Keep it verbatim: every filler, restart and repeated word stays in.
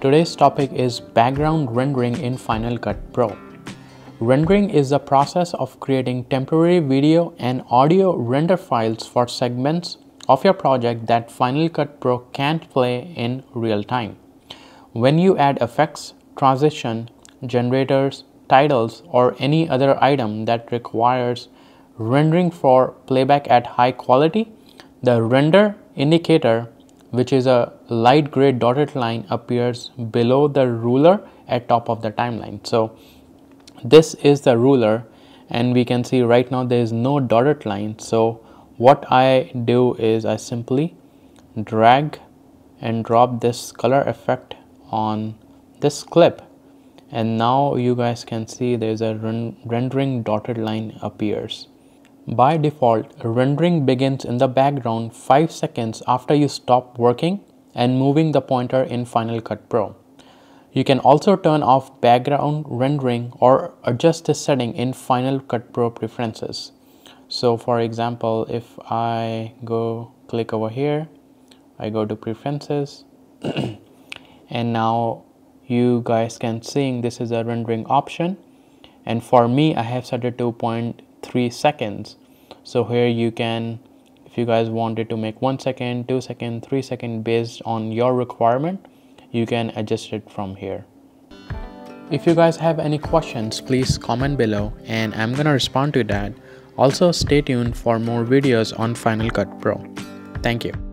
Today's topic is background rendering in Final Cut Pro. Rendering is the process of creating temporary video and audio render files for segments of your project that Final Cut Pro can't play in real time. When you add effects, transition, generators, titles, or any other item that requires rendering for playback at high quality, the render indicator, which is a light gray dotted line, appears below the ruler at top of the timeline. So this is the ruler, and we can see right now there is no dotted line. So what I do is I simply drag and drop this color effect on this clip, and now you guys can see there's a rendering dotted line appears. By default, rendering begins in the background five seconds after you stop working and moving the pointer in Final Cut Pro. You can also turn off background rendering or adjust this setting in Final Cut Pro preferences. So for example, if I go click over here, I go to preferences and now you guys can see this is a rendering option, and for me I have set it to zero point three seconds. So here you can, if you guys wanted to make one second, two second, three second based on your requirement, you can adjust it from here. If you guys have any questions, please comment below and I'm gonna respond to that. Also stay tuned for more videos on Final Cut Pro. Thank you.